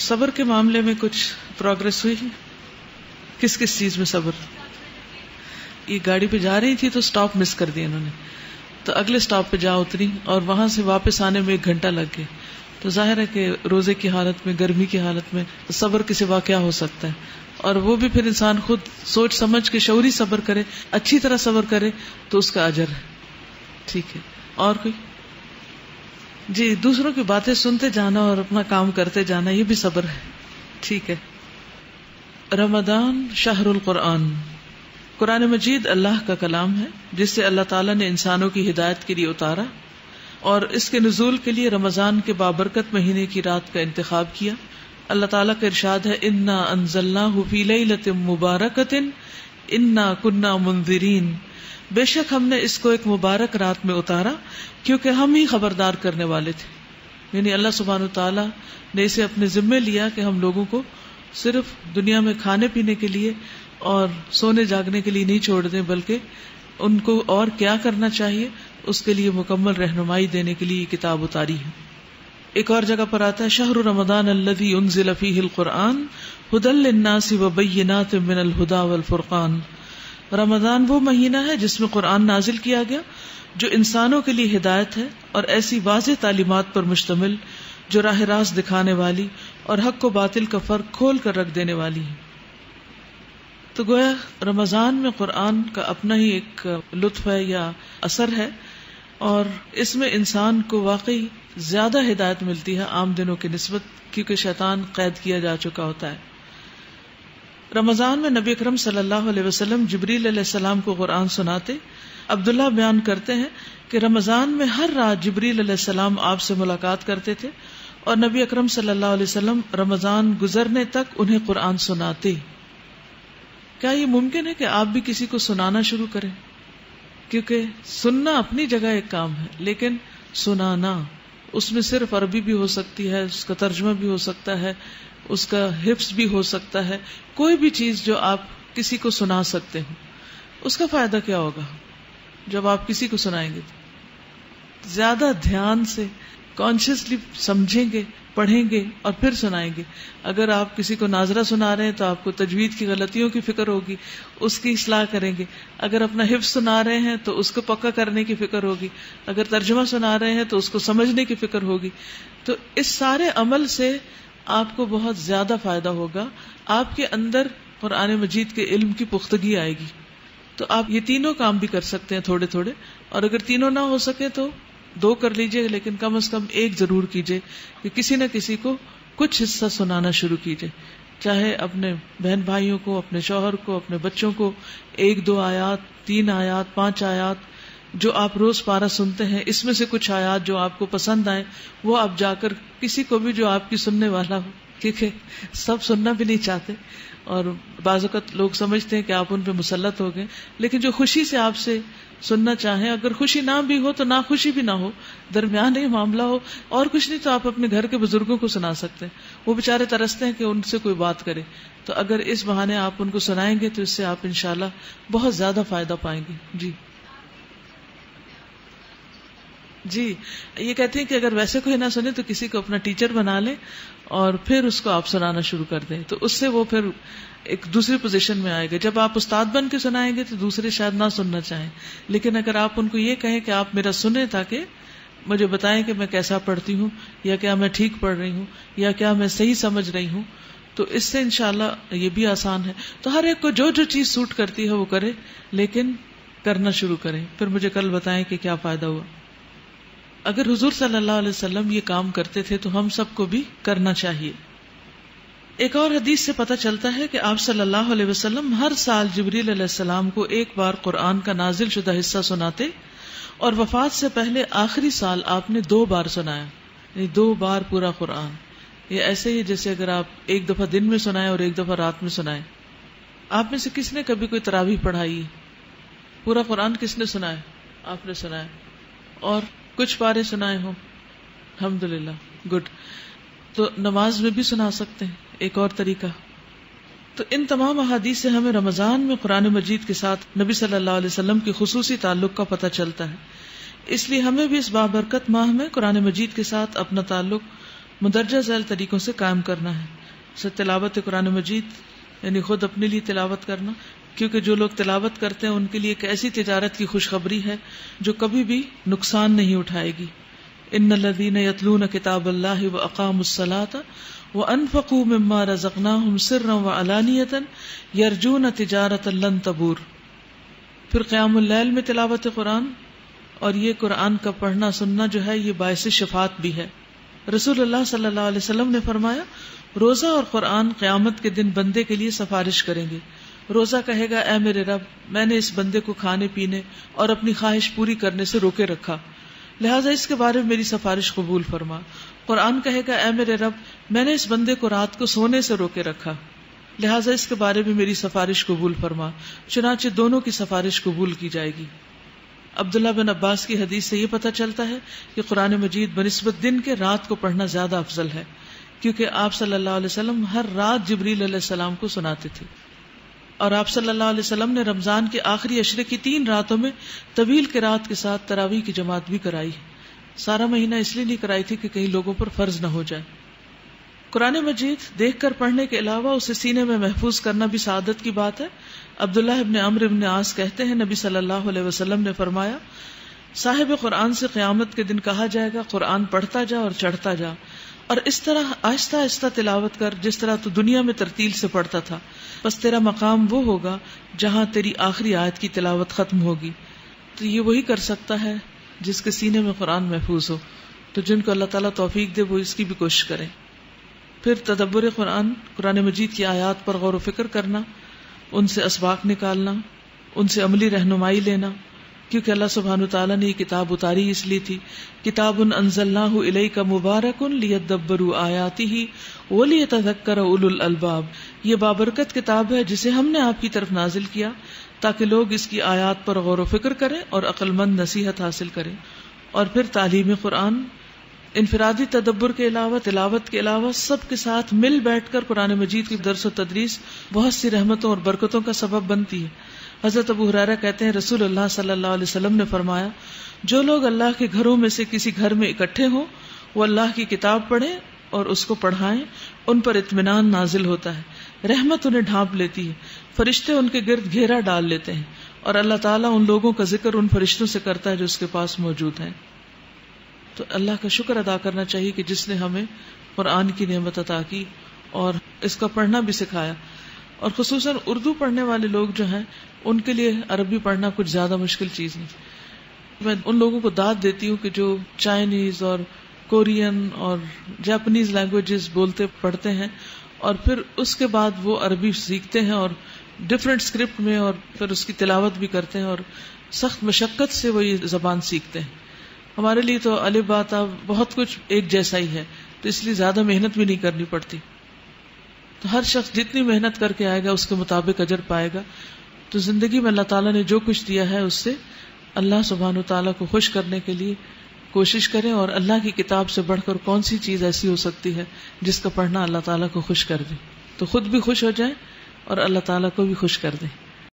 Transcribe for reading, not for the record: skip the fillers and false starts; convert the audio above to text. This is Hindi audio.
सब्र के मामले में कुछ प्रोग्रेस हुई है? किस किस चीज में सब्र? ये गाड़ी पे जा रही थी तो स्टॉप मिस कर दिया इन्होंने, तो अगले स्टॉप पे जा उतरी और वहां से वापस आने में 1 घंटा लग गया। तो जाहिर है कि रोजे की हालत में, गर्मी की हालत में सब्र के सिवा क्या हो सकता है? और वो भी फिर इंसान खुद सोच समझ के शौरी सब्र करे, अच्छी तरह सब्र करे तो उसका अजर है। ठीक है, और कोई? जी, दूसरों की बातें सुनते जाना और अपना काम करते जाना, ये भी सब्र है। ठीक है। रमदान शहरुल कुरान, कुरान मजीद अल्लाह का कलाम है जिससे अल्लाह ताला ने इंसानों की हिदायत के लिए उतारा और इसके नुजूल के लिए रमजान के बाबरकत महीने की रात का इंतखाब किया। अल्लाह ताला का इरशाद है, इन्ना अंजलनाहु फी लैलतिन मुबारकतिन इन्ना कुन्ना मुंजिरीन, बेशक हमने इसको एक मुबारक रात में उतारा क्योंकि हम ही खबरदार करने वाले थे। यानी अल्लाह सुब्हानहु तआला ने इसे अपने जिम्मे लिया कि हम लोगों को सिर्फ दुनिया में खाने पीने के लिए और सोने जागने के लिए नहीं छोड़ दें, बल्कि उनको और क्या करना चाहिए उसके लिए मुकम्मल रहनुमाई देने के लिए ये किताब उतारी है। एक और जगह पर आता है, शहरु रमदान अल्लज़ी उन्ज़िला फ़ीहिल कुरान हुदल लिन्नासि व बय्यिनातिम मिनल हुदा वल फुरकान, रमज़ान वो महीना है जिसमें कुरान नाजिल किया गया जो इंसानों के लिए हिदायत है और ऐसी वाज़ेह तालीमात पर मुश्तमिल जो राह रास्त दिखाने वाली और हक को बातिल का फर्क खोल कर रख देने वाली है। तो गोया रमज़ान में कुरान का अपना ही एक लुत्फ है या असर है और इसमें इंसान को वाकई ज्यादा हिदायत मिलती है आम दिनों की निस्बत, क्योंकि शैतान कैद किया जा चुका होता है। रमज़ान में नबी अकरम सल्लल्लाहु अलैहि वसल्लम जिब्रील अलैहिस्सलाम को कुरान सुनाते। अब्दुल्ला बयान करते हैं कि रमज़ान में हर रात जिब्रील अलैहिस्सलाम आपसे मुलाकात करते थे और नबी अकरम सल्लल्लाहु अलैहि वसल्लम रमज़ान गुजरने तक उन्हें कुरान सुनाते। क्या ये मुमकिन है कि आप भी किसी को सुनाना शुरू करें? क्योंकि सुनना अपनी जगह एक काम है, लेकिन सुनाना, उसमें सिर्फ अरबी भी हो सकती है, उसका तर्जुमा भी हो सकता है, उसका हिफ्ज भी हो सकता है, कोई भी चीज जो आप किसी को सुना सकते हो। उसका फायदा क्या होगा जब आप किसी को सुनाएंगे? तो ज्यादा ध्यान से कॉन्शियसली समझेंगे, पढ़ेंगे और फिर सुनाएंगे। अगर आप किसी को नाजरा सुना रहे हैं तो आपको तजवीद की गलतियों की फिक्र होगी, उसकी इसलाह करेंगे। अगर अपना हिफ्ज सुना रहे हैं तो उसको पक्का करने की फिक्र होगी, अगर तर्जुमा सुना रहे हैं तो उसको समझने की फिक्र होगी। तो इस सारे अमल से आपको बहुत ज्यादा फायदा होगा, आपके अंदर कुरान मजीद के इल्म की पुख्तगी आएगी। तो आप ये तीनों काम भी कर सकते हैं थोड़े थोड़े, और अगर तीनों ना हो सके तो 2 कर लीजिए, लेकिन कम से कम एक जरूर कीजिए कि किसी न किसी को कुछ हिस्सा सुनाना शुरू कीजिए, चाहे अपने बहन भाइयों को, अपने शौहर को, अपने बच्चों को 1-2 आयात, 3 आयात, 5 आयात जो आप रोज पारा सुनते हैं, इसमें से कुछ आयात जो आपको पसंद आए वो आप जाकर किसी को भी जो आपकी सुनने वाला हो। ठीक है, सब सुनना भी नहीं चाहते और बाज़ वक़्त लोग समझते हैं कि आप उन पे मुसल्लत हो गए, लेकिन जो खुशी से आपसे सुनना चाहें, अगर खुशी ना भी हो तो ना खुशी भी ना हो, दरमियान ही मामला हो, और कुछ नहीं तो आप अपने घर के बुजुर्गों को सुना सकते हैं। वो बेचारे तरसते हैं कि उनसे कोई बात करे, तो अगर इस बहाने आप उनको सुनाएंगे तो इससे आप इंशाल्लाह बहुत ज्यादा फायदा पाएंगे। जी, ये कहते हैं कि अगर वैसे कोई ना सुने तो किसी को अपना टीचर बना ले और फिर उसको आप सुनाना शुरू कर दें, तो उससे वो फिर एक दूसरी पोजीशन में आएगा। जब आप उस्ताद बन के सुनाएंगे तो दूसरे शायद ना सुनना चाहें, लेकिन अगर आप उनको ये कहें कि आप मेरा सुने ताकि मुझे बताएं कि मैं कैसा पढ़ती हूँ, या क्या मैं ठीक पढ़ रही हूँ, या क्या मैं सही समझ रही हूँ, तो इससे इंशाल्लाह ये भी आसान है। तो हर एक को जो जो चीज सूट करती है वो करे, लेकिन करना शुरू करें, फिर मुझे कल बताएं कि क्या फायदा हुआ। अगर हुजूर सल्लल्लाहु अलैहि वसल्लम ये काम करते थे तो हम सबको भी करना चाहिए। एक और हदीस से पता चलता है कि आप सल्लल्लाहु अलैहि वसल्लम हर साल जिब्रील अलैहिस्सलाम को एक बार कुरान का नाजिल शुदा हिस्सा सुनाते और वफात से पहले आखिरी साल आपने 2 बार सुनाया, यानी 2 बार पूरा कुरान। ये ऐसे ही जैसे अगर आप एक दफा दिन में सुनाए और एक दफा रात में सुनाए। आप में से किसने कभी कोई तरावीह पढ़ाई? पूरा कुरान किसने सुनाया? आपने सुनाया। और कुछ पारे सुनाए हो? अल्हम्दुलिल्लाह, गुड। तो नमाज में भी सुना सकते हैं, एक और तरीका। तो इन तमाम अहादीस से हमें रमजान में कुरान मजीद के साथ नबी सल्लल्लाहु अलैहि वसल्लम के खुसूसी ताल्लुक का पता चलता है। इसलिए हमें भी इस बाबरकत माह में कुरान मजीद के साथ अपना ताल्लुक मुदर्जा झैल तरीक़ों से कायम करना है। जैसे तिलावत कुरान मजीद, यानी ख़ुद अपने लिए तिलावत करना, क्योंकि जो लोग तिलावत करते हैं उनके लिए एक ऐसी तिजारत की खुशखबरी है जो कभी भी नुकसान नहीं उठाएगी। इन्नल्लज़ीन यतलून किताबल्लाहि व अक़ामुस्सलात व अनफ़क़ू मिम्मा रज़क़नाहुम सिर्रन व अलानियतन यरजून तिजारतन लन तबूर। फिर क़ियामुल लैल में तिलावत कुरान, और ये कुरान का पढ़ना सुनना जो है ये बायस शफ़ात भी है। रसूलुल्लाह सल्लल्लाहु अलैहि वसल्लम ने फरमाया, रोज़ा और कुरान क़यामत के दिन बंदे के लिए सिफारिश करेंगे। रोज़ा कहेगा, ऐ मेरे रब, मैंने इस बंदे को खाने पीने और अपनी ख्वाहिश पूरी करने से रोके रखा, लिहाजा इसके बारे में मेरी सिफारिश कबूल फरमा। कुरान कहेगा, ऐ मेरे रब, मैंने इस बंदे को रात को सोने से रोके रखा, लिहाजा इसके बारे में मेरी सिफारिश कबूल फरमा। चुनांचे दोनों की सिफारिश कबूल की जाएगी। अब्दुल्लाह बिन अब्बास की हदीस से ये पता चलता है कि कुरान मजीद बनिस्बत दिन के रात को पढ़ना ज्यादा अफजल है, क्योंकि आप सल्लल्लाहु अलैहि वसल्लम हर रात जिब्रील अलैहिस्सलाम को सुनाते थे, और आप सल्लल्लाहु अलैहि वसल्लम ने रमजान के आखिरी अशरे की 3 रातों में तवील के रात के साथ तरावी की जमात भी कराई। सारा महीना इसलिए नहीं कराई थी कि कहीं लोगों पर फर्ज न हो जाए। कुरान मजीद देख कर पढ़ने के अलावा उसे सीने में महफूज करना भी सादत की बात है। अब्दुल्लाह इब्न अम्र इब्न आस कहते हैं, नबी सल्लल्लाहु अलैहि वसल्लम ने फरमाया, साहिब कुरान से क़यामत के दिन कहा जाएगा, कुरान पढ़ता जा और चढ़ता जा, और इस तरह आहिस्ता आहिस्ता तिलावत कर जिस तरह तू दुनिया में तरतील से पढ़ता था, बस तेरा मकाम वो होगा जहाँ तेरी आखिरी आयत की तिलावत खत्म होगी। तो ये वही कर सकता है जिसके सीने में कुरान महफूज हो। तो जिनको अल्लाह ताला तौफीक दे वो इसकी भी कोशिश करें। फिर तदब्बुर कुरान, कुरान मजीद की आयात पर गौर व फिक्र करना, उनसे असबाक निकालना, उनसे अमली रहनुमाई लेना, क्योंकि अल्लाह सुब्हानु तआला ने ये किताब उतारी इसलिए थी। किताबुन अंज़लनाहु इलैका मुबारकुन लियद्दब्बरू आयातिही व लियतज़क्करा उलुल अलबाब। ये बाबरकत किताब है जिसे हमने आपकी तरफ नाजिल किया ताकि लोग इसकी आयात पर गौर व फिक्र करें और अक्लमंद नसीहत हासिल करें। और फिर तालीम कुरान, इनफरादी तदब्बर के अलावा, तिलावत के अलावा, सबके साथ मिल बैठकर कुरान मजीद की दर्स और तदरीस बहुत सी रहमतों और बरकतों का सबब बनती है। हज़रत अबू हुरैरा कहते हैं, रसूलुल्लाह सल्लल्लाहु अलैहि वसल्लम ने फरमाया, जो लोग अल्लाह के घरों में से किसी घर में इकट्ठे हों वो अल्लाह की किताब पढ़ें और उसको पढ़ाएं, उन पर इत्मीनान नाजिल होता है, रहमत उन्हें ढांप लेती है, फरिश्ते उनके गिर्द घेरा डाल लेते हैं, और अल्लाह ताला उन लोगों का जिक्र उन फरिश्तों से करता है जो उसके पास मौजूद हैं। तो अल्लाह का शुक्र अदा करना चाहिए कि जिसने हमें कुरान की नेमत अता की और इसका पढ़ना भी सिखाया। और खुसूसन उर्दू पढ़ने वाले लोग जो हैं उनके लिए अरबी पढ़ना कुछ ज़्यादा मुश्किल चीज़ नहीं। मैं उन लोगों को दाद देती हूँ कि जो चाइनीज़ और कोरियन और जापानीज़ लैंग्वेजेस बोलते पढ़ते हैं और फिर उसके बाद वो अरबी सीखते हैं और डिफरेंट स्क्रिप्ट में, और फिर उसकी तिलावत भी करते हैं और सख्त मशक्क़त से वो ये ज़बान सीखते हैं। हमारे लिए तो अलिफ बा ता बहुत कुछ एक जैसा ही है, तो इसलिए ज़्यादा मेहनत भी नहीं करनी पड़ती। तो हर शख्स जितनी मेहनत करके आएगा उसके मुताबिक अजर पाएगा। तो ज़िंदगी में अल्लाह ताला ने जो कुछ दिया है उससे अल्लाह सुब्हानु ताला को खुश करने के लिए कोशिश करें, और अल्लाह की किताब से बढ़कर कौन सी चीज़ ऐसी हो सकती है जिसका पढ़ना अल्लाह ताला को खुश कर दे। तो खुद भी खुश हो जाए और अल्लाह ताला को भी खुश कर दें।